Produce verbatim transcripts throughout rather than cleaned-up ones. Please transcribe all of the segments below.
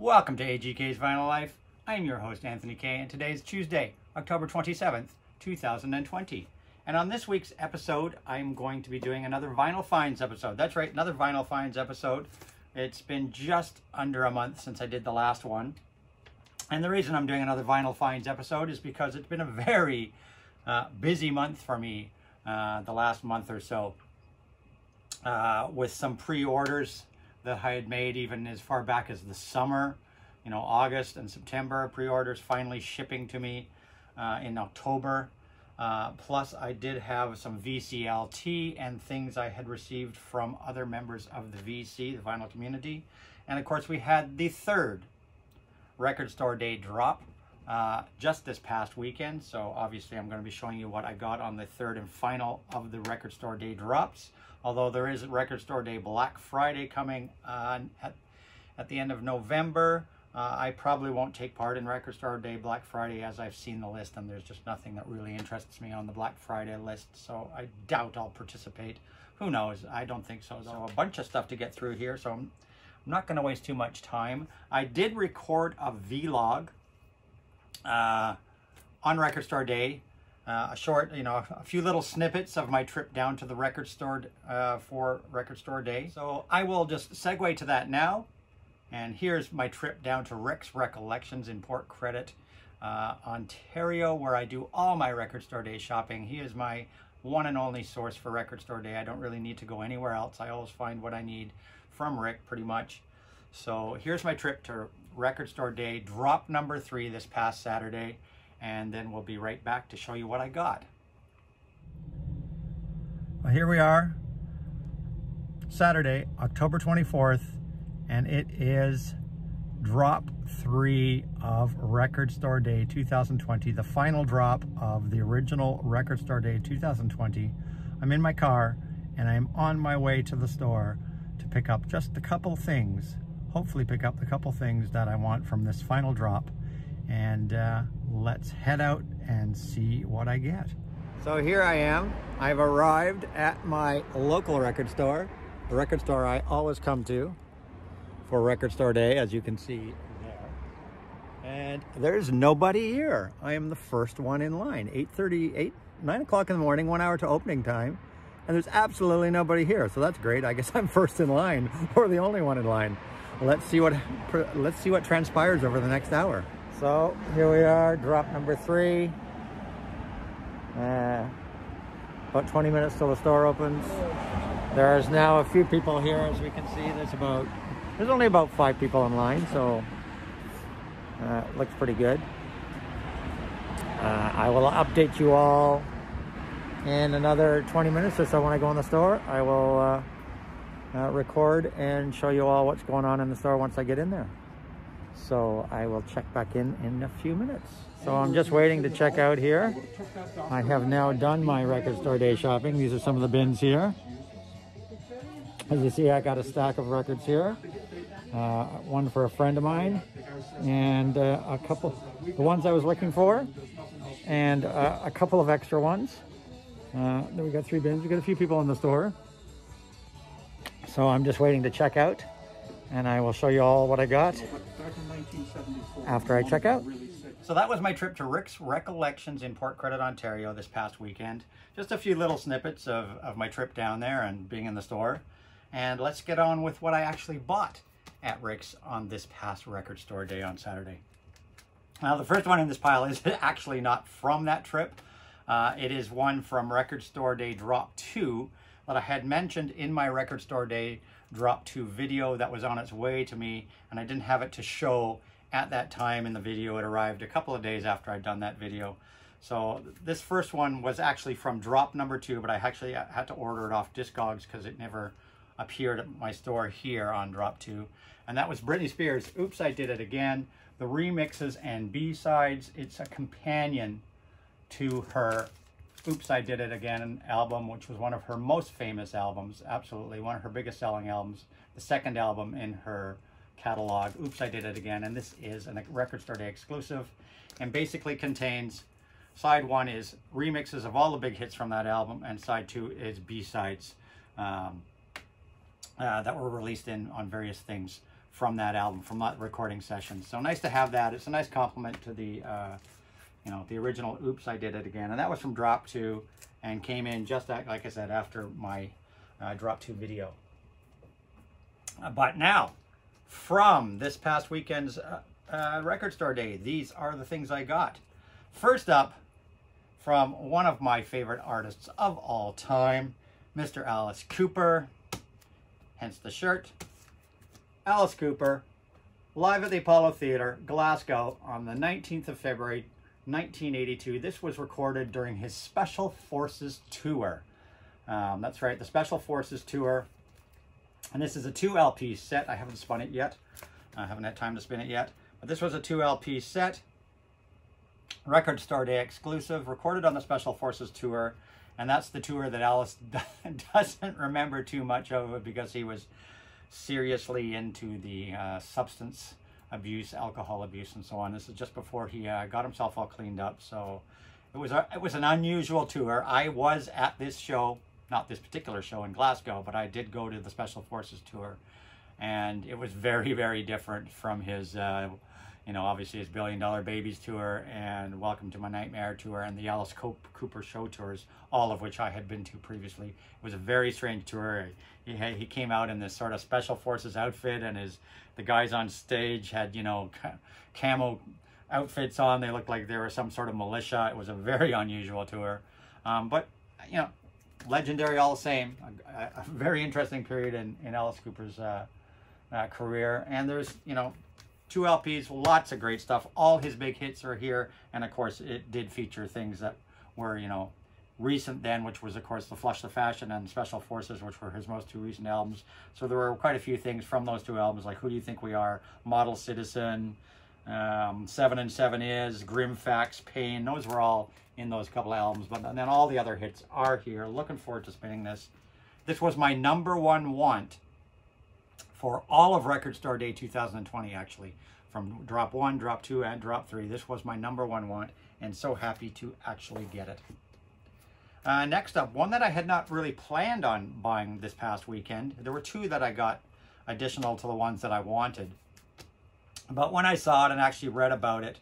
Welcome to A G K's Vinyl Life. I'm your host, Anthony Kay, and today is Tuesday, October twenty-seventh, two thousand twenty. And on this week's episode, I'm going to be doing another Vinyl Finds episode. That's right, another Vinyl Finds episode. It's been just under a month since I did the last one. And the reason I'm doing another Vinyl Finds episode is because it's been a very uh, busy month for me, uh, the last month or so, uh, with some pre-orders that I had made even as far back as the summer, you know, August and September, pre-orders finally shipping to me uh, in October. Uh, plus, I did have some V C L T and things I had received from other members of the V C, the vinyl community. And of course, we had the third Record Store Day drop uh, just this past weekend. So obviously, I'm going to be showing you what I got on the third and final of the Record Store Day drops. Although there is Record Store Day Black Friday coming on at, at the end of November. Uh, I probably won't take part in Record Store Day Black Friday as I've seen the list and there's just nothing that really interests me on the Black Friday list. So I doubt I'll participate. Who knows? I don't think so. So a bunch of stuff to get through here. So I'm, I'm not going to waste too much time. I did record a vlog uh, on Record Store Day. Uh, a short, you know, a few little snippets of my trip down to the record store uh, for Record Store Day. So I will just segue to that now. And here's my trip down to Rick's Recollections in Port Credit, uh, Ontario, where I do all my Record Store Day shopping. He is my one and only source for Record Store Day. I don't really need to go anywhere else. I always find what I need from Rick, pretty much. So here's my trip to Record Store Day, drop number three this past Saturday. And then we'll be right back to show you what I got. Well, here we are, Saturday, October twenty-fourth, and it is drop three of Record Store Day two thousand twenty, the final drop of the original Record Store Day two thousand twenty. I'm in my car, and I'm on my way to the store to pick up just a couple things, hopefully pick up the couple things that I want from this final drop. And uh, let's head out and see what I get. So here I am. I've arrived at my local record store, the record store I always come to for Record Store Day, as you can see there. And there's nobody here. I am the first one in line. eight thirty, nine o'clock in the morning, one hour to opening time. And there's absolutely nobody here. So that's great. I guess I'm first in line or the only one in line. Let's see what, let's see what transpires over the next hour. So here we are, drop number three. Uh, about twenty minutes till the store opens. There's now a few people here, as we can see. There's about, there's only about five people in line, so uh, it looks pretty good. Uh, I will update you all in another twenty minutes or so when I go in the store. I will uh, uh, record and show you all what's going on in the store once I get in there. So I will check back in in a few minutes. So I'm just waiting to check out here. I have now done my Record Store Day shopping. These are some of the bins here. As you see, I got a stack of records here. Uh, one for a friend of mine, and uh, a couple, the ones I was looking for, and uh, a couple of extra ones. Uh, then we got three bins. We got a few people in the store. So I'm just waiting to check out, and I will show you all what I got after I check out. So that was my trip to Rick's Recollections in Port Credit, Ontario this past weekend. Just a few little snippets of, of my trip down there and being in the store. And let's get on with what I actually bought at Rick's on this past Record Store Day on Saturday. Now the first one in this pile is actually not from that trip. Uh, it is one from Record Store Day Drop two that I had mentioned in my Record Store Day Drop two video that was on its way to me, and I didn't have it to show at that time in the video. It arrived a couple of days after I'd done that video. So this first one was actually from drop number two, but I actually had to order it off Discogs because it never appeared at my store here on drop two. And that was Britney Spears' Oops, I Did It Again, the remixes and B-sides. It's a companion to her Oops, I Did It Again album, which was one of her most famous albums, absolutely one of her biggest selling albums, the second album in her catalog, Oops, I Did It Again. And this is a Record Store Day exclusive and basically contains, side one is remixes of all the big hits from that album, and side two is B-sides um, uh, that were released in on various things from that album, from that recording session. So nice to have that. It's a nice compliment to the, uh, you know, the original Oops, I Did It Again. And that was from Drop two and came in just that, like I said, after my uh, Drop two video. Uh, but now, from this past weekend's uh, uh, Record Store Day, these are the things I got. First up, from one of my favorite artists of all time, Mister Alice Cooper, hence the shirt. Alice Cooper, live at the Apollo Theatre, Glasgow, on the nineteenth of February, nineteen eighty-two. This was recorded during his Special Forces tour. Um, that's right, the Special Forces tour. And this is a two L P set. I haven't spun it yet. I haven't had time to spin it yet. But this was a two L P set, Record Store Day exclusive, recorded on the Special Forces tour. And that's the tour that Alice doesn't remember too much of because he was seriously into the uh, substance abuse, alcohol abuse, and so on. This is just before he uh, got himself all cleaned up. So it was, a, it was an unusual tour. I was at this show, not this particular show in Glasgow, but I did go to the Special Forces tour. And it was very, very different from his, uh, you know, obviously his Billion Dollar Babies tour and Welcome to My Nightmare tour and the Alice Cooper show tours, all of which I had been to previously. It was a very strange tour. He, had, he came out in this sort of Special Forces outfit, and his the guys on stage had, you know, camo outfits on. They looked like they were some sort of militia. It was a very unusual tour. Um, but, you know, legendary all the same. A, a very interesting period in, in Alice Cooper's uh, uh, career. And there's, you know, two L Ps, lots of great stuff. All his big hits are here. And of course, it did feature things that were, you know, recent then, which was, of course, the Flush the Fashion and Special Forces, which were his most two recent albums. So there were quite a few things from those two albums, like Who Do You Think We Are, Model Citizen, um, Seven and Seven Is, Grim Facts, Pain. Those were all in those couple of albums. But and then all the other hits are here. Looking forward to spinning this. This was my number one want for all of Record Store Day two thousand twenty, actually. From Drop one, Drop two, and Drop three. This was my number one want, and so happy to actually get it. Uh, next up, one that I had not really planned on buying this past weekend. There were two that I got additional to the ones that I wanted. But when I saw it and actually read about it,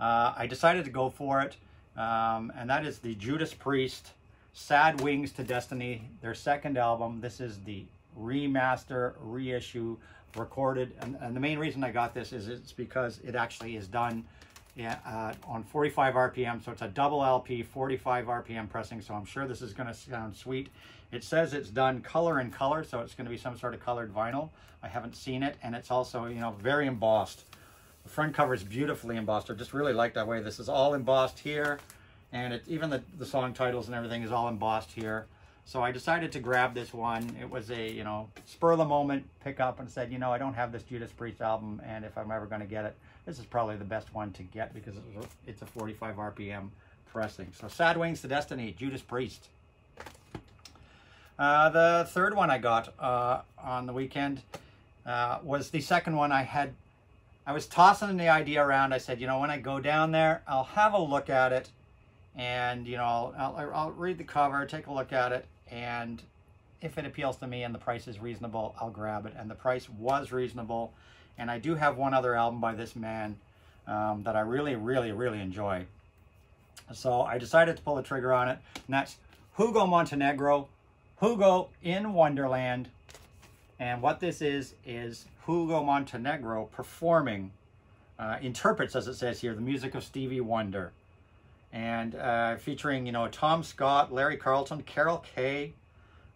uh, I decided to go for it. Um, and that is the Judas Priest, Sad Wings to Destiny, their second album. This is the remaster, reissue, recorded, and, and the main reason I got this is it's because it actually is done uh, on forty-five R P M, so it's a double L P, forty-five R P M pressing, so I'm sure this is going to sound sweet. It says it's done color in color, so it's going to be some sort of colored vinyl. I haven't seen it, and it's also, you know, very embossed. The front cover is beautifully embossed. I just really like that way. This is all embossed here, and it, even the, the song titles and everything is all embossed here. So I decided to grab this one. It was a, you know, spur of the moment pick up and said, you know, I don't have this Judas Priest album, and if I'm ever going to get it, this is probably the best one to get because it's a forty-five R P M pressing. So Sad Wings to Destiny, Judas Priest. Uh, the third one I got uh, on the weekend uh, was the second one I had. I was tossing the idea around. I said, you know, when I go down there, I'll have a look at it, and, you know, I'll, I'll, I'll read the cover, take a look at it, and if it appeals to me and the price is reasonable, I'll grab it. And the price was reasonable, and I do have one other album by this man um, that I really, really, really enjoy. So I decided to pull the trigger on it, and that's Hugo Montenegro, Hugo in Wonderland. And what this is, is Hugo Montenegro performing, uh, interprets, as it says here, the music of Stevie Wonder. And uh, featuring, you know, Tom Scott, Larry Carlton, Carol Kay,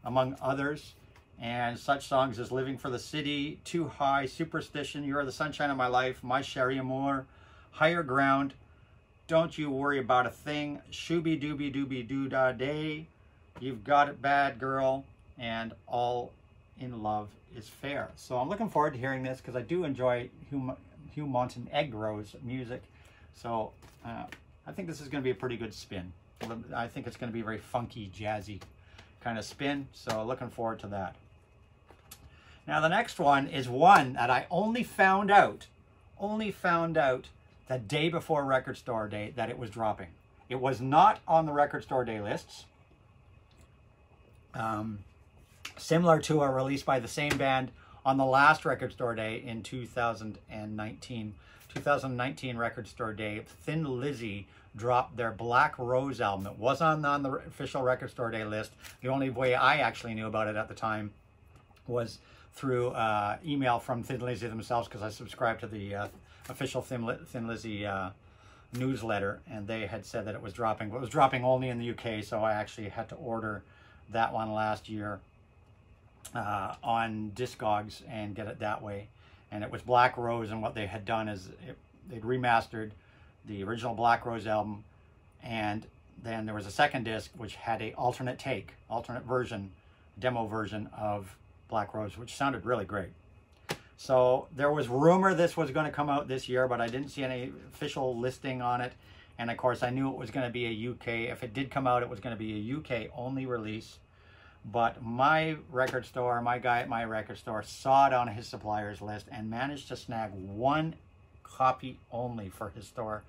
among others. And such songs as Living for the City, Too High, Superstition, You're the Sunshine of My Life, My Chérie Amour, Higher Ground, Don't You Worry About a Thing, Shooby Dooby Dooby Doo Da Day, You've Got It Bad Girl, and All in Love is Fair. So I'm looking forward to hearing this because I do enjoy Hugh, Hugh Montenegro's music. So, uh, I think this is going to be a pretty good spin. I think it's going to be a very funky, jazzy kind of spin. So looking forward to that. Now the next one is one that I only found out, only found out the day before Record Store Day that it was dropping. It was not on the Record Store Day lists. Um, similar to a release by the same band on the last Record Store Day in two thousand nineteen. two thousand nineteen Record Store Day, Thin Lizzy dropped their Black Rose album. It wasn't on the official Record Store Day list. The only way I actually knew about it at the time was through uh, email from Thin Lizzy themselves, because I subscribed to the uh, official Thin, Li Thin Lizzy uh, newsletter, and they had said that it was dropping, but it was dropping only in the U K, so I actually had to order that one last year uh, on Discogs and get it that way. And it was Black Rose, and what they had done is it, they'd remastered the original Black Rose album, and then there was a second disc which had a alternate take, alternate version, demo version of Black Rose, which sounded really great. So there was rumor this was going to come out this year, but I didn't see any official listing on it. And of course, I knew it was going to be a U K. If it did come out, it was going to be a U K-only release. But my record store, my guy at my record store, saw it on his suppliers list and managed to snag one copy only for his store.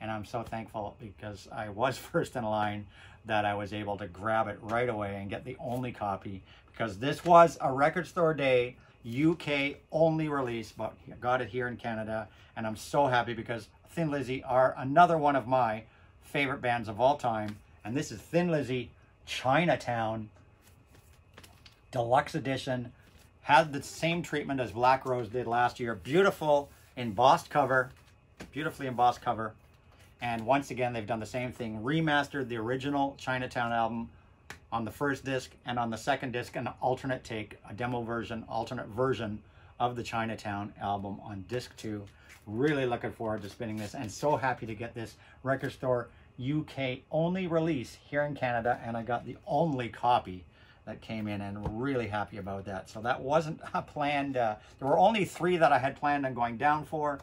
And I'm so thankful, because I was first in line, that I was able to grab it right away and get the only copy, because this was a Record Store Day U K only release, but I got it here in Canada. And I'm so happy, because Thin Lizzy are another one of my favorite bands of all time. And this is Thin Lizzy, Chinatown Deluxe Edition. Had the same treatment as Black Rose did last year. Beautiful embossed cover, beautifully embossed cover. And once again, they've done the same thing, remastered the original Chinatown album on the first disc, and on the second disc, an alternate take, a demo version, alternate version of the Chinatown album on disc two. Really looking forward to spinning this, and so happy to get this Record Store U K only release here in Canada. And I got the only copy that came in, and really happy about that. So that wasn't a planned, uh, there were only three that I had planned on going down for,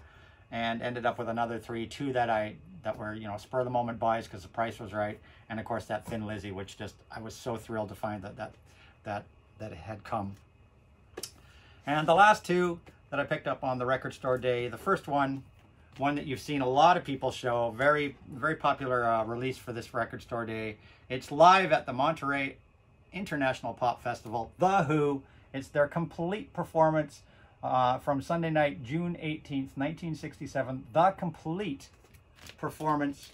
and ended up with another three, two that I, that were, you know, spur of the moment buys because the price was right. And of course that Thin Lizzy, which just, I was so thrilled to find that, that, that, that it had come. And the last two that I picked up on the Record Store Day, the first one, one that you've seen a lot of people show, very, very popular uh, release for this Record Store Day. It's live at the Monterey International Pop Festival, The Who. It's their complete performance uh, from Sunday night, June eighteenth, nineteen sixty-seven. The complete performance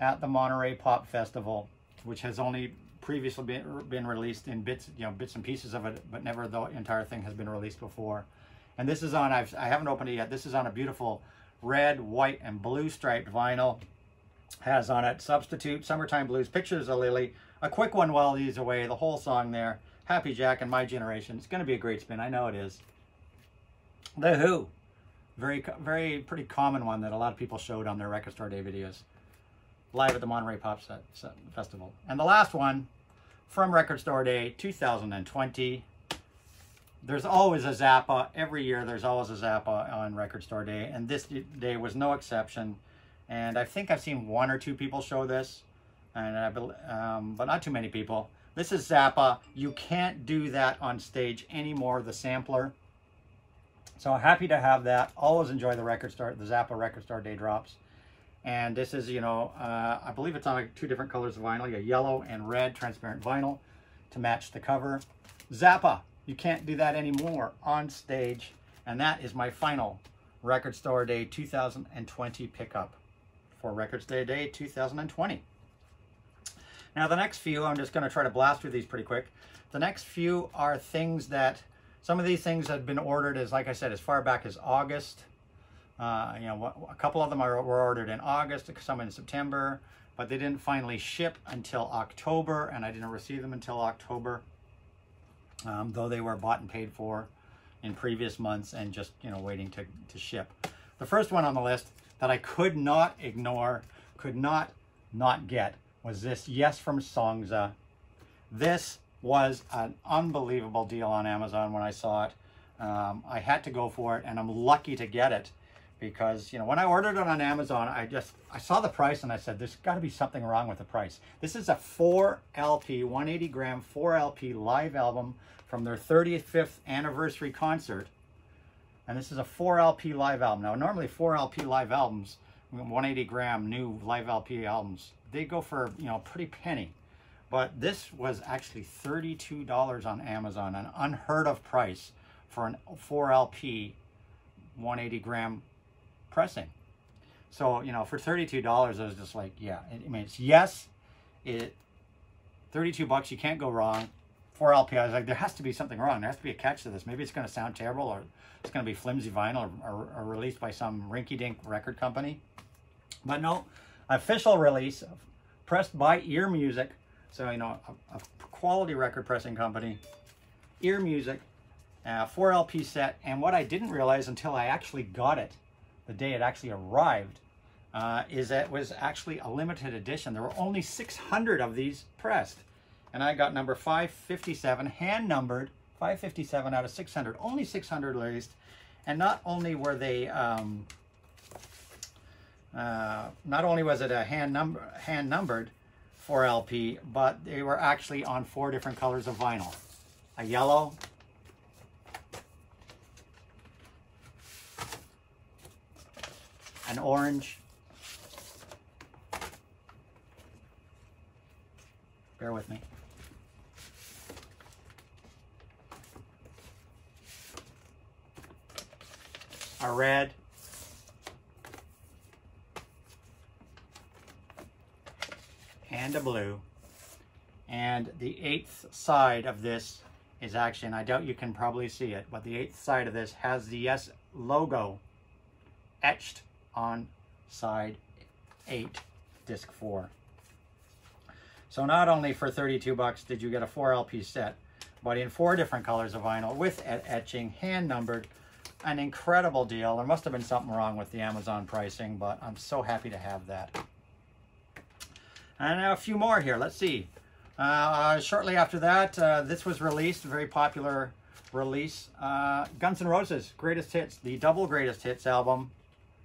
at the Monterey Pop Festival, which has only previously been, been released in bits, you know, bits and pieces of it, but never the entire thing has been released before. And this is on, I've, I haven't opened it yet, this is on a beautiful red, white, and blue striped vinyl. Has on it Substitute, Summertime Blues, Pictures of Lily, A Quick One While He's Away, the whole song there, Happy Jack, and My Generation. It's going to be a great spin. I know it is. The Who. Very, very pretty common one that a lot of people showed on their Record Store Day videos. Live at the Monterey Pop Set, Set Festival. And the last one from Record Store Day two thousand twenty. There's always a Zappa. Every year there's always a Zappa on Record Store Day. And this day was no exception. And I think I've seen one or two people show this, and I, um, but not too many people. This is Zappa. You can't do that on stage anymore, the sampler. So happy to have that. Always enjoy the record store, the Zappa Record Store Day drops. And this is, you know, uh, I believe it's on like two different colors of vinyl, a yellow and red transparent vinyl to match the cover. Zappa, you can't do that anymore on stage. And that is my final Record Store Day two thousand twenty pickup. For Records Day Day two thousand twenty. Now the next few, I'm just going to try to blast through these pretty quick. The next few are things that, some of these things had been ordered as, like I said, as far back as August. Uh, you know, a couple of them are, were ordered in August, some in September, but they didn't finally ship until October, and I didn't receive them until October, um, though they were bought and paid for in previous months and just, you know, waiting to, to ship. The first one on the list that I could not ignore, could not not get, was this Yes from Songza. This was an unbelievable deal on Amazon when I saw it. Um, I had to go for it, and I'm lucky to get it, because, you know, when I ordered it on Amazon, I just, I saw the price and I said, there's got to be something wrong with the price. This is a four L P, one hundred eighty gram, four L P live album from their thirty-fifth anniversary concert. And this is a four L P live album. Now, normally four L P live albums, one hundred eighty gram new live L P albums, they go for, you know, a pretty penny. But this was actually thirty-two dollars on Amazon, an unheard of price for an four L P one hundred eighty gram pressing. So, you know, for thirty-two dollars, I was just like, yeah. I mean, it's Yes, it thirty-two bucks, you can't go wrong. four L P, I was like, there has to be something wrong. There has to be a catch to this. Maybe it's going to sound terrible, or it's going to be flimsy vinyl, or, or, or released by some rinky-dink record company. But no, official release, of pressed by Ear Music. So, you know, a, a quality record pressing company, Ear Music, uh, four L P set. And what I didn't realize until I actually got it, the day it actually arrived, uh, is that it was actually a limited edition. There were only six hundred of these pressed. And I got number five fifty-seven, hand numbered, five fifty-seven out of six hundred. Only six hundred released. And not only were they, um, uh, not only was it a hand number, hand numbered four L P, but they were actually on four different colors of vinyl. A yellow, an orange, bear with me, a red, and a blue. And the eighth side of this is actually, and I doubt you can probably see it, but the eighth side of this has the Yes logo etched on side eight, disc four. So not only for thirty-two bucks did you get a four L P set, but in four different colors of vinyl with etching, hand numbered. An incredible deal. There must have been something wrong with the Amazon pricing, but I'm so happy to have that. And now a few more here. Let's see. Uh, shortly after that, uh, this was released, a very popular release. Uh, Guns N' Roses, Greatest Hits, the double Greatest Hits album.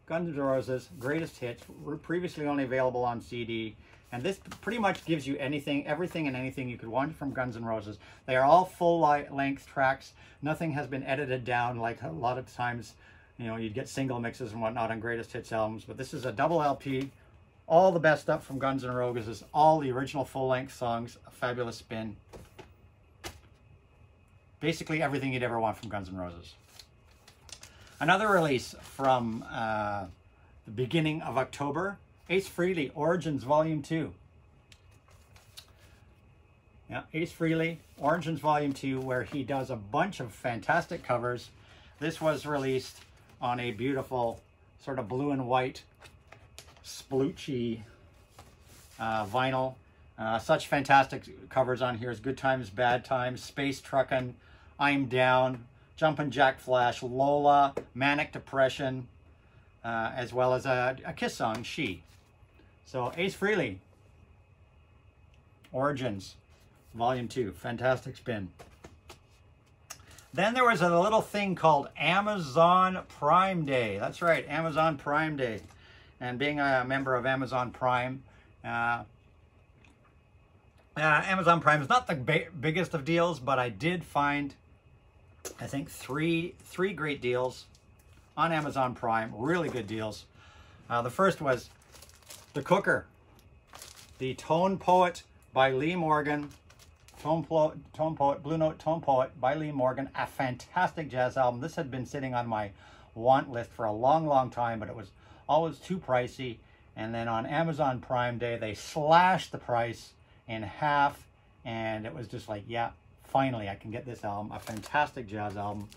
Guns N' Roses, Greatest Hits, were previously only available on C D. And this pretty much gives you anything, everything and anything you could want from Guns N' Roses. They are all full-length tracks. Nothing has been edited down like a lot of times, you know, you'd get single mixes and whatnot on Greatest Hits albums. But this is a double L P. All the best stuff from Guns N' Roses, all the original full-length songs, a fabulous spin. Basically everything you'd ever want from Guns N' Roses. Another release from uh, the beginning of October, Ace Frehley, Origins Volume two. Yeah, Ace Frehley, Origins Volume two, where he does a bunch of fantastic covers. This was released on a beautiful sort of blue and white sploochy uh, vinyl. Uh, such fantastic covers on here as Good Times, Bad Times, Space Truckin', I'm Down, Jumpin' Jack Flash, Lola, Manic Depression, uh, as well as a, a Kiss song, She. So Ace Frehley, Origins, Volume two. Fantastic spin. Then there was a little thing called Amazon Prime Day. That's right, Amazon Prime Day. And being a member of Amazon Prime, uh, uh, Amazon Prime is not the ba biggest of deals, but I did find, I think three three great deals on Amazon Prime, really good deals. Uh, the first was The Cooker, the Tone Poet by Lee Morgan, Tone, po Tone Poet, Blue Note Tone Poet by Lee Morgan, a fantastic jazz album. This had been sitting on my want list for a long, long time, but it was always too pricey. And then on Amazon Prime Day, they slashed the price in half, and it was just like, yeah, finally, I can get this album, a fantastic jazz album.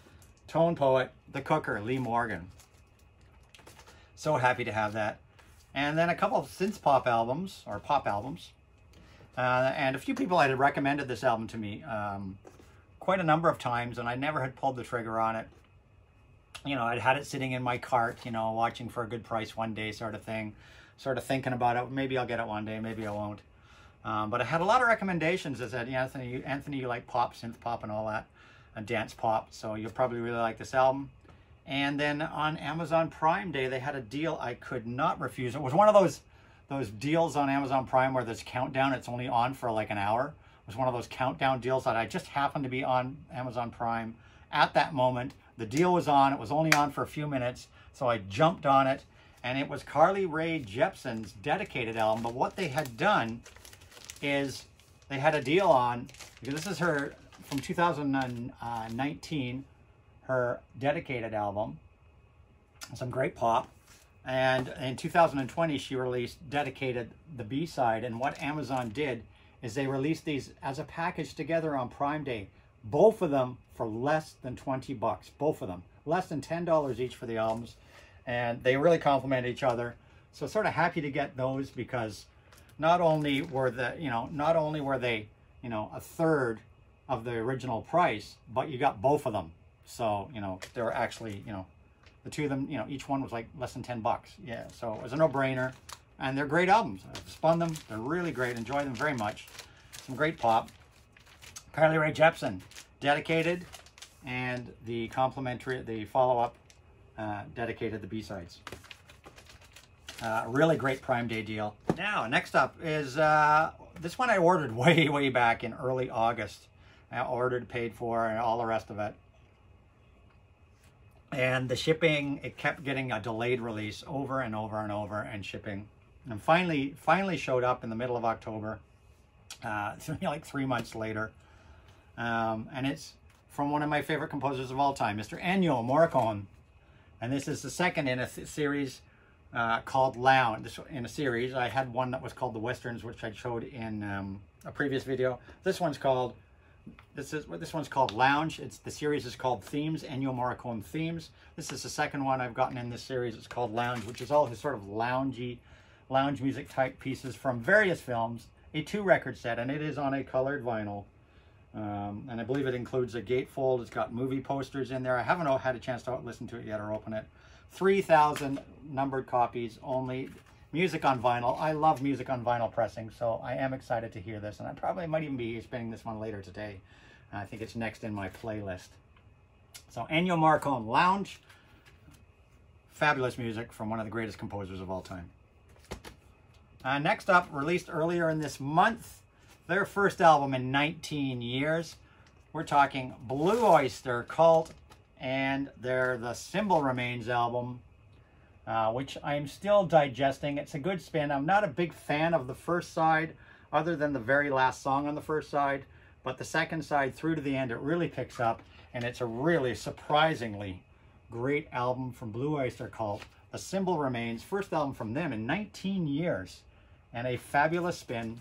Tone Poet, The Cooker, Lee Morgan. So happy to have that. And then a couple of synth-pop albums, or pop albums. Uh, and a few people had recommended this album to me um, quite a number of times, and I never had pulled the trigger on it. You know, I'd had it sitting in my cart, you know, watching for a good price one day sort of thing. Sort of thinking about it, maybe I'll get it one day, maybe I won't. Um, but I had a lot of recommendations that said, yeah, Anthony, you, Anthony, you like pop, synth pop, and all that, and dance pop, so you'll probably really like this album. And then on Amazon Prime Day, they had a deal I could not refuse. It was one of those those deals on Amazon Prime where there's countdown, it's only on for like an hour. It was one of those countdown deals that I just happened to be on Amazon Prime at that moment. The deal was on, it was only on for a few minutes, so I jumped on it, and it was Carly Rae Jepsen's Dedicated album. But what they had done is they had a deal on, because this is her from two thousand nineteen, her Dedicated album, some great pop. And in two thousand twenty, she released Dedicated, the B-side. And what Amazon did is they released these as a package together on Prime Day. Both of them for less than twenty bucks. Both of them. Less than ten dollars each for the albums. And they really complement each other. So sort of happy to get those, because not only were the, you know, not only were they, you know, a third of the original price, but you got both of them. So, you know, they were actually, you know, the two of them, you know, each one was like less than ten bucks. Yeah, so it was a no-brainer. And they're great albums. I've spun them. They're really great. Enjoy them very much. Some great pop. Carly Rae Jepsen, Dedicated, and the complimentary, the follow-up, uh, Dedicated, the B-sides. Uh, really great Prime Day deal. Now, next up is, uh, this one I ordered way, way back in early August. I ordered, paid for, and all the rest of it. And the shipping, it kept getting a delayed release over and over and over, and shipping. And finally, finally showed up in the middle of October, uh, like three months later. Um, and it's from one of my favorite composers of all time, Mister Ennio Morricone. And this is the second in a series uh, called Lounge. This, in a series, I had one that was called The Westerns, which I showed in um, a previous video. This one's called, This is this one's called Lounge. It's the series is called Themes, Ennio Morricone Themes. This is the second one I've gotten in this series. It's called Lounge, which is all his sort of loungy, lounge music type pieces from various films. A two record set, and it is on a colored vinyl. Um, and I believe it includes a gatefold. It's got movie posters in there. I haven't had a chance to listen to it yet or open it. three thousand numbered copies only. Music on vinyl. I love music on vinyl pressing, so I am excited to hear this. And I probably might even be spinning this one later today. I think it's next in my playlist. So Ennio Morricone Lounge. Fabulous music from one of the greatest composers of all time. Uh, next up, released earlier in this month, their first album in nineteen years. We're talking Blue Öyster Cult and their The Symbol Remains album. Uh, which I'm still digesting. It's a good spin. I'm not a big fan of the first side, other than the very last song on the first side. But the second side through to the end, it really picks up. And it's a really surprisingly great album from Blue Öyster Cult. The Symbol Remains, first album from them in nineteen years. And a fabulous spin.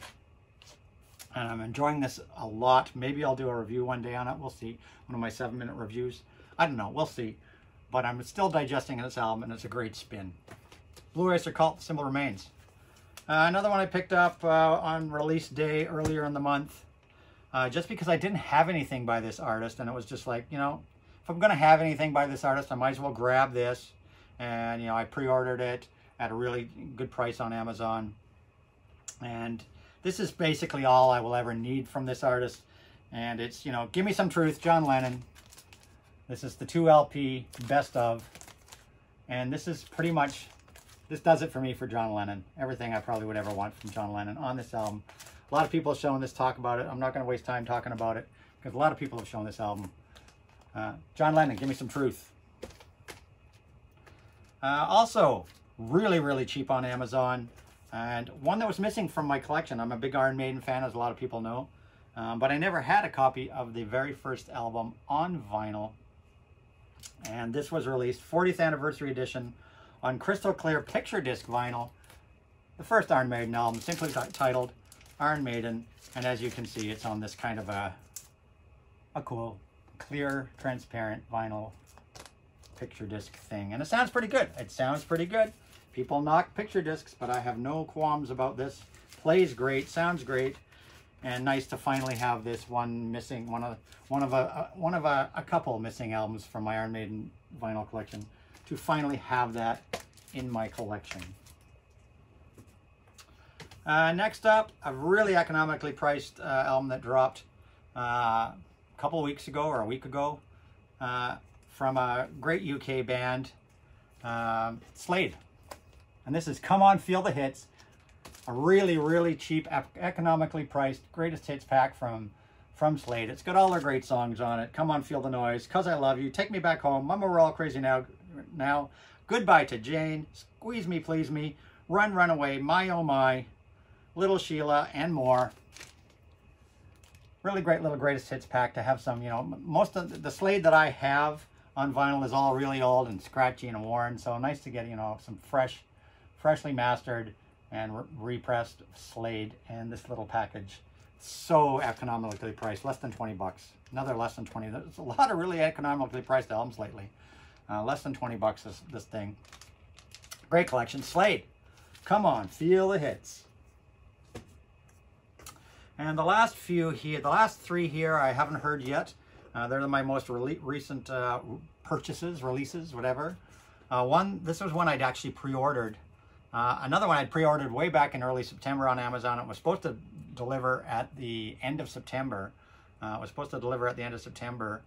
And I'm enjoying this a lot. Maybe I'll do a review one day on it. We'll see. One of my seven-minute reviews. I don't know. We'll see. But I'm still digesting this album, and it's a great spin. Blue Öyster Cult, The Symbol Remains. Uh, another one I picked up uh, on release day earlier in the month, uh, just because I didn't have anything by this artist, and it was just like, you know, if I'm going to have anything by this artist, I might as well grab this. And, you know, I pre-ordered it at a really good price on Amazon. And this is basically all I will ever need from this artist. And it's, you know, Give Me Some Truth, John Lennon. This is the two L P best of, and this is pretty much, this does it for me for John Lennon. Everything I probably would ever want from John Lennon on this album. A lot of people have shown this, talk about it. I'm not going to waste time talking about it, because a lot of people have shown this album. Uh, John Lennon, Give Me Some Truth. Uh, also, really, really cheap on Amazon, and one that was missing from my collection. I'm a big Iron Maiden fan, as a lot of people know, um, but I never had a copy of the very first album on vinyl. And this was released, fortieth anniversary edition, on crystal clear picture disc vinyl. The first Iron Maiden album, simply titled Iron Maiden. And as you can see, it's on this kind of a, a cool, clear, transparent vinyl picture disc thing. And it sounds pretty good. It sounds pretty good. People knock picture discs, but I have no qualms about this. Plays great, sounds great. And nice to finally have this one missing, one of one of a one of a, a couple missing albums from my Iron Maiden vinyl collection. To finally have that in my collection. Uh, next up, a really economically priced uh, album that dropped uh, a couple weeks ago or a week ago uh, from a great U K band, uh, Slade, and this is Come On Feel the Hits. A really, really cheap, economically priced greatest hits pack from, from Slade. It's got all their great songs on it. Come On, Feel the Noise, Cause I Love You, Take Me Back Home, Mama, We're All Crazy Now, Now, Goodbye to Jane, Squeeze Me, Please Me, Run, Runaway, My Oh My, Little Sheila, and more. Really great little greatest hits pack to have some, you know, most of the Slade that I have on vinyl is all really old and scratchy and worn, so nice to get, you know, some fresh, freshly mastered and re repressed Slade in this little package. So economically priced, less than twenty bucks. Another less than twenty. There's a lot of really economically priced albums lately. Uh, less than twenty bucks this, this thing. Great collection, Slade. Come on, feel the hits. And the last few here, the last three here, I haven't heard yet. Uh, they're my most recent uh, purchases, releases, whatever. Uh, one, this was one I'd actually pre-ordered. Uh, another one I'd pre-ordered way back in early September on Amazon. It was supposed to deliver at the end of September. Uh, it was supposed to deliver at the end of September,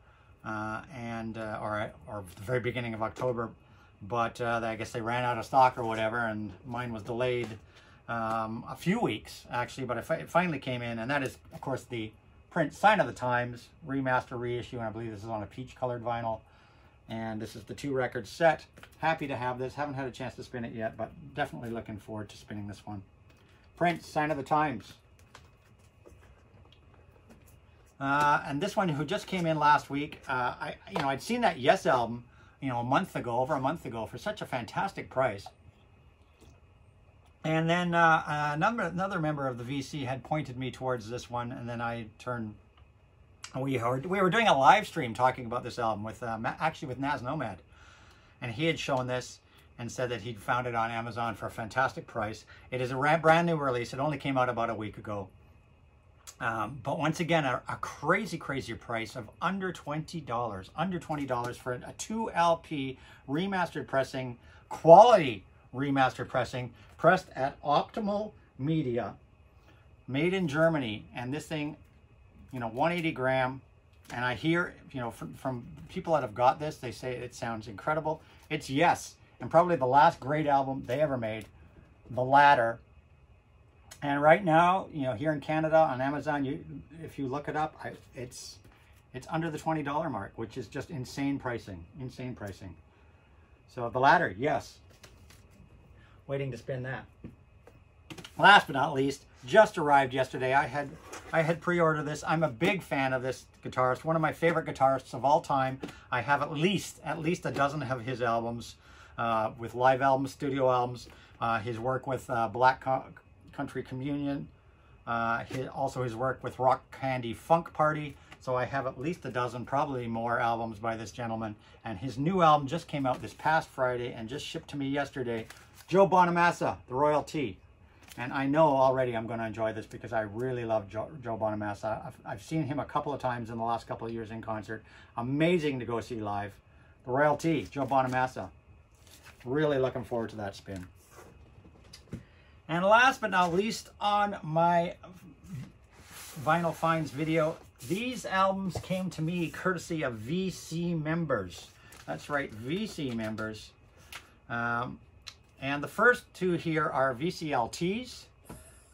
uh, and uh, or or the very beginning of October, but uh, I guess they ran out of stock or whatever, and mine was delayed um, a few weeks actually. But it, fi it finally came in, and that is of course the print Sign of the Times remaster reissue, and I believe this is on a peach-colored vinyl. And this is the two-record set. Happy to have this. Haven't had a chance to spin it yet, but definitely looking forward to spinning this one. Print Sign of the Times. Uh, and this one, who just came in last week, uh, I you know I'd seen that Yes album, you know, a month ago, over a month ago, for such a fantastic price. And then uh, another, another member of the V C had pointed me towards this one, and then I turned. We heard, we were doing a live stream talking about this album with uh, actually with Naz Nomad, and he had shown this and said that he'd found it on Amazon for a fantastic price. It is a brand new release. It only came out about a week ago, um, but once again, a, a crazy, crazy price of under twenty dollars. Under twenty dollars for a two L P remastered pressing, quality remastered pressing, pressed at Optimal Media, made in Germany. And this thing, you know, one hundred eighty gram, and I hear, you know, from, from people that have got this, they say it sounds incredible. It's Yes, and probably the last great album they ever made, the latter. And right now, you know, here in Canada on Amazon, you if you look it up, I, it's it's under the twenty dollar mark, which is just insane pricing, insane pricing. So the latter, Yes. Waiting to spin that. Last but not least, just arrived yesterday. I had I had pre-ordered this. I'm a big fan of this guitarist, one of my favorite guitarists of all time. I have at least at least a dozen of his albums, uh, with live albums, studio albums, uh, his work with uh, Black Co Country Communion, uh, his, also his work with Rock Candy Funk Party. So I have at least a dozen, probably more, albums by this gentleman. And his new album just came out this past Friday and just shipped to me yesterday. Joe Bonamassa, The Royal T. And I know already I'm going to enjoy this because I really love Joe, Joe Bonamassa. I've, I've seen him a couple of times in the last couple of years in concert. Amazing to go see live. The Royal T, Joe Bonamassa. Really looking forward to that spin. And last but not least, on my Vinyl Finds video, these albums came to me courtesy of V C members. That's right, V C members. Um... And the first two here are V C L Ts,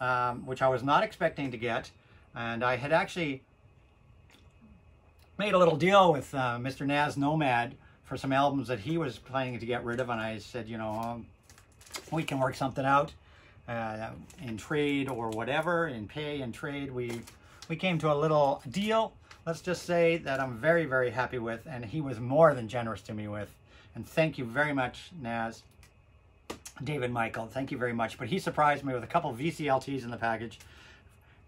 um, which I was not expecting to get. And I had actually made a little deal with uh, Mister Naz Nomad for some albums that he was planning to get rid of. And I said, you know, um, we can work something out uh, in trade or whatever, in pay and trade. We, we came to a little deal, let's just say, that I'm very, very happy with. And he was more than generous to me with. And thank you very much, Naz. David Michael, thank you very much. But he surprised me with a couple V C L Ts in the package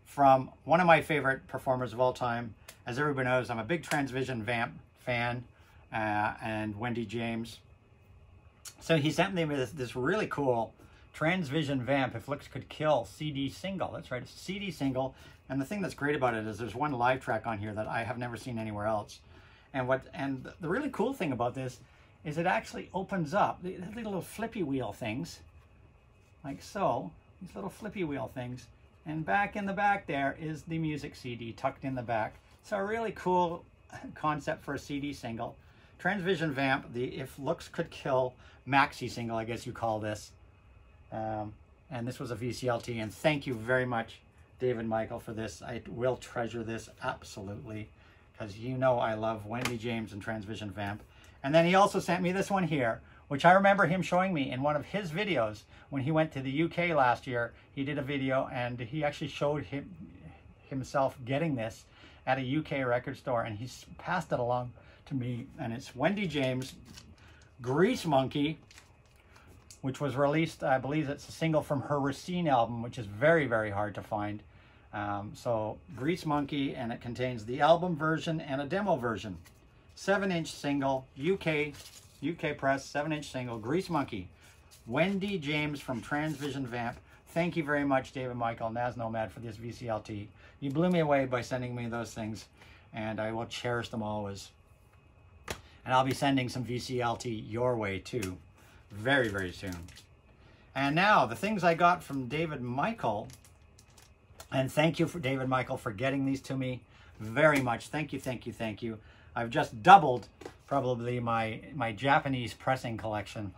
from one of my favorite performers of all time. As everybody knows, I'm a big Transvision Vamp fan, uh, and Wendy James. So he sent me this, this really cool Transvision Vamp, If Looks Could Kill, C D single. That's right, it's a C D single. And the thing that's great about it is there's one live track on here that I have never seen anywhere else. And what and the really cool thing about this is it actually opens up, these little flippy wheel things, like so, these little flippy wheel things, and back in the back there is the music C D tucked in the back. So a really cool concept for a C D single. Transvision Vamp, the If Looks Could Kill maxi single, I guess you call this. Um, and this was a V C L T, and thank you very much, David Michael, for this. I will treasure this absolutely, because you know I love Wendy James and Transvision Vamp. And then he also sent me this one here, which I remember him showing me in one of his videos when he went to the U K last year. He did a video and he actually showed him, himself getting this at a U K record store, and he passed it along to me, and it's Wendy James, Grease Monkey, which was released, I believe it's a single from her Racine album, which is very, very hard to find. Um, so Grease Monkey, and it contains the album version and a demo version. Seven-inch single, U K, U K press, seven-inch single, Grease Monkey. Wendy James from Transvision Vamp. Thank you very much, David Michael, Naz Nomad, for this V C L T. You blew me away by sending me those things, and I will cherish them always. And I'll be sending some V C L T your way, too, very, very soon. And now, the things I got from David Michael, and thank you, for David Michael, for getting these to me very much. Thank you, thank you, thank you. I've just doubled, probably, my, my Japanese pressing collection.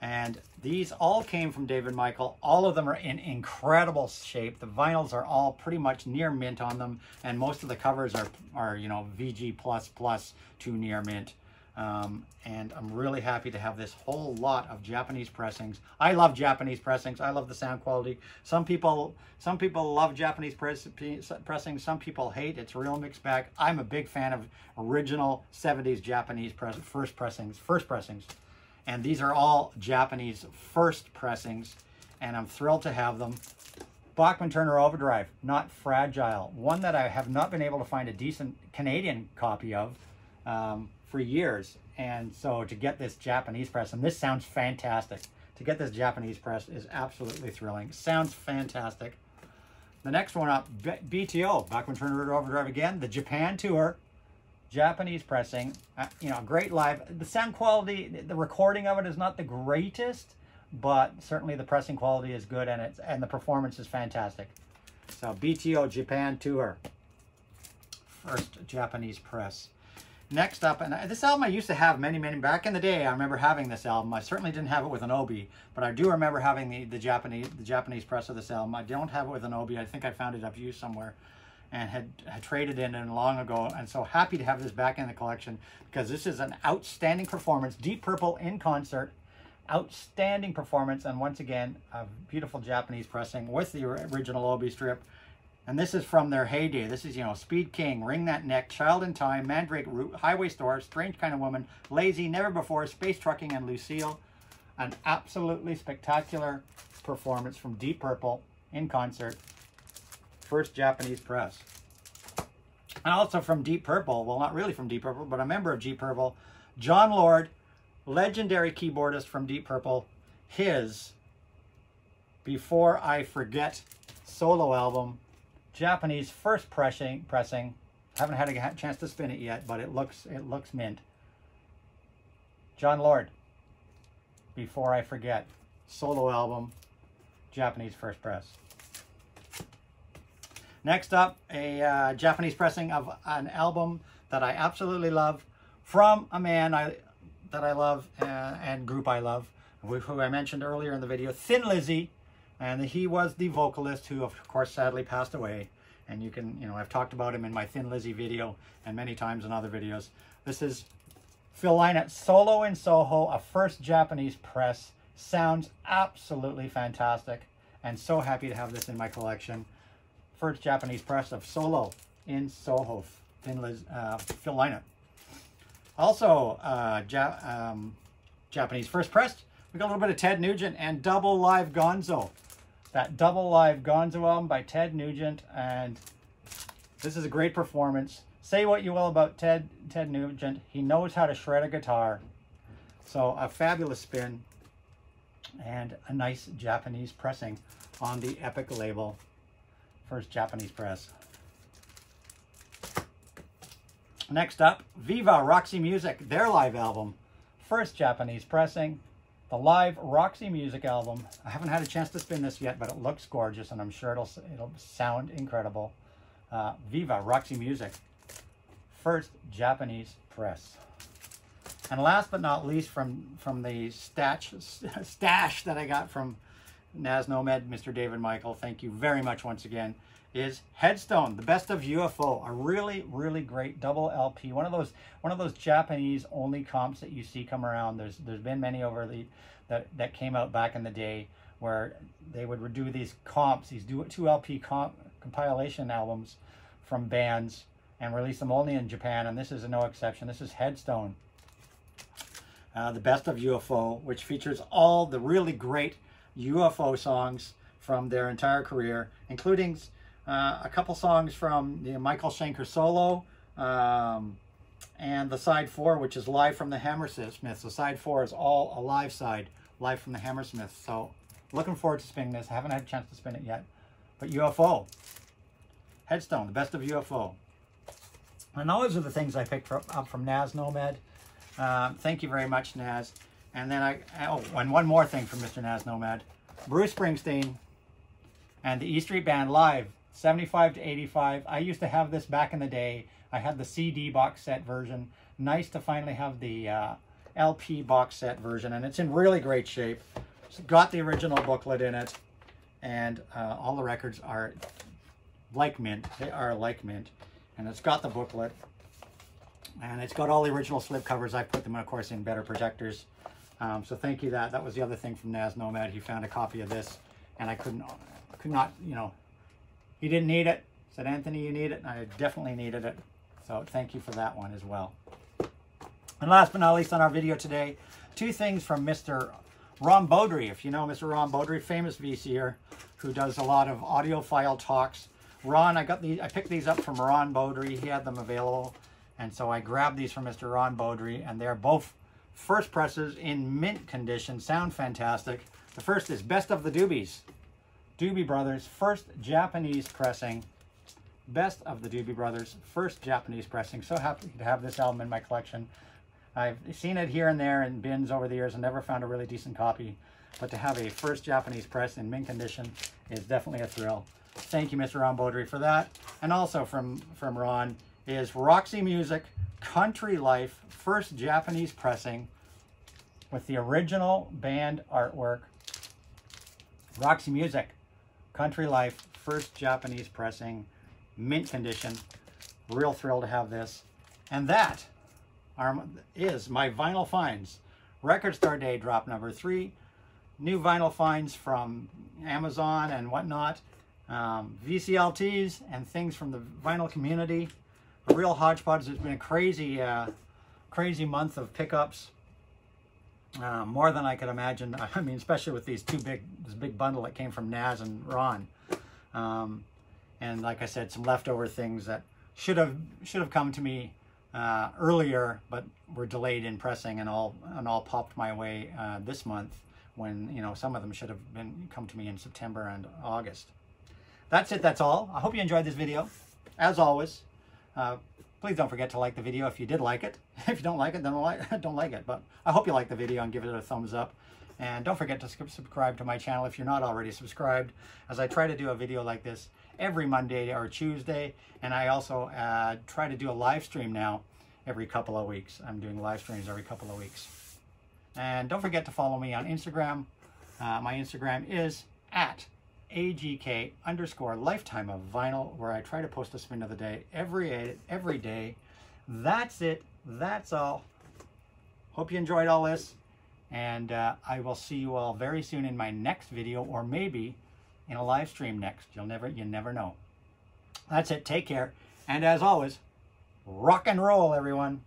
And these all came from David Michael. All of them are in incredible shape. The vinyls are all pretty much near mint on them, and most of the covers are, are you know, V G plus plus to near mint. Um, and I'm really happy to have this whole lot of Japanese pressings. I love Japanese pressings. I love the sound quality. Some people, some people love Japanese press, pressings. Some people hate. It's a real mixed bag. I'm a big fan of original seventies Japanese press, first pressings. First pressings. And these are all Japanese first pressings, and I'm thrilled to have them. Bachman-Turner Overdrive, Not Fragile. One that I have not been able to find a decent Canadian copy of um, for years. And so to get this Japanese press, and this sounds fantastic. To get this Japanese press is absolutely thrilling. Sounds fantastic. The next one up, B T O, Bachman-Turner Overdrive again, the Japan Tour. Japanese pressing, uh, you know, great live. The sound quality, the recording of it is not the greatest, but certainly the pressing quality is good, and it's and the performance is fantastic. So B T O Japan Tour, first Japanese press. Next up, and this album I used to have many, many back in the day. I remember having this album. I certainly didn't have it with an Obi, but I do remember having the the Japanese the Japanese press of this album. I don't have it with an Obi. I think I found it up used somewhere, and had, had traded in and long ago, and so happy to have this back in the collection, because this is an outstanding performance. Deep Purple In Concert, outstanding performance, and once again, a beautiful Japanese pressing with the original Obi strip. And this is from their heyday. This is, you know, Speed King, Ring That Neck, Child in Time, Mandrake Root, Highway Star, Strange Kind of Woman, Lazy, Never Before, Space Trucking, and Lucille. An absolutely spectacular performance from Deep Purple In Concert. First Japanese press. And also from Deep Purple, well, not really from Deep Purple, but a member of Deep Purple, John Lord, legendary keyboardist from Deep Purple, his Before I Forget solo album, Japanese first pressing. Pressing. Haven't had a chance to spin it yet, but it looks it looks mint. John Lord, Before I Forget, solo album, Japanese first press. Next up, a uh, Japanese pressing of an album that I absolutely love, from a man I, that I love uh, and group I love, who I mentioned earlier in the video, Thin Lizzy, and he was the vocalist who, of course, sadly passed away. And you can, you know, I've talked about him in my Thin Lizzy video and many times in other videos. This is Phil Lynott's Solo in Soho, a first Japanese press. Sounds absolutely fantastic, and so happy to have this in my collection. First Japanese press of Solo in Soho, Thin Liz, uh, Phil Lynott. Also, uh, ja um, Japanese first press. We got a little bit of Ted Nugent and Double Live Gonzo. That Double Live Gonzo album by Ted Nugent, and this is a great performance. Say what you will about Ted Ted Nugent, he knows how to shred a guitar. So a fabulous spin and a nice Japanese pressing on the Epic label. First Japanese press. Next up, Viva Roxy Music, their live album. First Japanese pressing, the live Roxy Music album. I haven't had a chance to spin this yet, but it looks gorgeous, and I'm sure it'll, it'll sound incredible. Uh, Viva Roxy Music, first Japanese press. And last but not least, from, from the stash, stash that I got from Naz Nomad, Mister David Michael, thank you very much once again, is Headstone, the Best of U F O, a really, really great double L P. One of those one of those Japanese only comps that you see come around. There's there's been many over the that, that came out back in the day where they would do these comps, these two L P comp, compilation albums from bands, and released them only in Japan, and this is no exception. This is Headstone, uh, The Best of U F O, which features all the really great U F O songs from their entire career, including uh, a couple songs from the Michael Schenker solo, um, and the side four, which is Live from the Hammersmiths. The side four is all a live side, Live from the Hammersmiths. So looking forward to spinning this. I haven't had a chance to spin it yet. But U F O, Headstone, The Best of U F O. And those are the things I picked from, up from Naz Nomad. Um, thank you very much, Naz. And then I, oh, and one more thing from Mister Naz Nomad. Bruce Springsteen and the E Street Band Live, seventy-five to eighty-five. I used to have this back in the day. I had the C D box set version. Nice to finally have the uh, L P box set version, and it's in really great shape. It's got the original booklet in it, and uh, all the records are like mint. They are like mint. And it's got the booklet, and it's got all the original slip covers. I put them, of course, in better projectors. Um, so thank you. That that was the other thing from Naz Nomad. He found a copy of this, and I couldn't, could not, you know, he didn't need it. I said, Anthony, you need it, and I definitely needed it. So thank you for that one as well. And last but not least on our video today, two things from Mister Ron Beaudry. If you know Mister Ron Beaudry, famous VCer who does a lot of audiophile talks. Ron, I got these. I picked these up from Ron Beaudry. He had them available, and so I grabbed these from Mister Ron Beaudry, and they're both first presses in mint condition. Sound fantastic. The first is Best of the Doobies, Doobie Brothers, first Japanese pressing. Best of the Doobie Brothers, first Japanese pressing. So happy to have this album in my collection. I've seen it here and there in bins over the years and never found a really decent copy, but to have a first Japanese press in mint condition is definitely a thrill. Thank you, Mister Ron Beaudry, for that. And also from, from Ron is Roxy Music, Country Life, first Japanese pressing with the original band artwork. Roxy Music, Country Life, first Japanese pressing, mint condition. Real thrill to have this. And that are, is my vinyl finds. Record Store Day drop number three. New vinyl finds from Amazon and whatnot. Um, V C L Ts and things from the vinyl community. A real hodgepodge. It's been a crazy, uh, crazy month of pickups. Uh, more than I could imagine. I mean, especially with these two big, this big bundle that came from Naz and Ron. Um, and like I said, some leftover things that should have should have come to me uh, earlier, but were delayed in pressing and all and all popped my way uh, this month. When you know some of them should have been come to me in September and August. That's it, that's all. I hope you enjoyed this video. As always, uh, please don't forget to like the video if you did like it. If you don't like it, then don't like, don't like it. But I hope you like the video and give it a thumbs up. And don't forget to subscribe to my channel if you're not already subscribed, as I try to do a video like this every Monday or Tuesday. And I also uh, try to do a live stream now every couple of weeks. I'm doing live streams every couple of weeks. And don't forget to follow me on Instagram. Uh, my Instagram is at A G K underscore lifetime of vinyl, where I try to post a spin of the day every every day. That's it. That's all. Hope you enjoyed all this, and uh, I will see you all very soon in my next video, or maybe in a live stream next. You'll never you never know. That's it. Take care, and as always, rock and roll, everyone.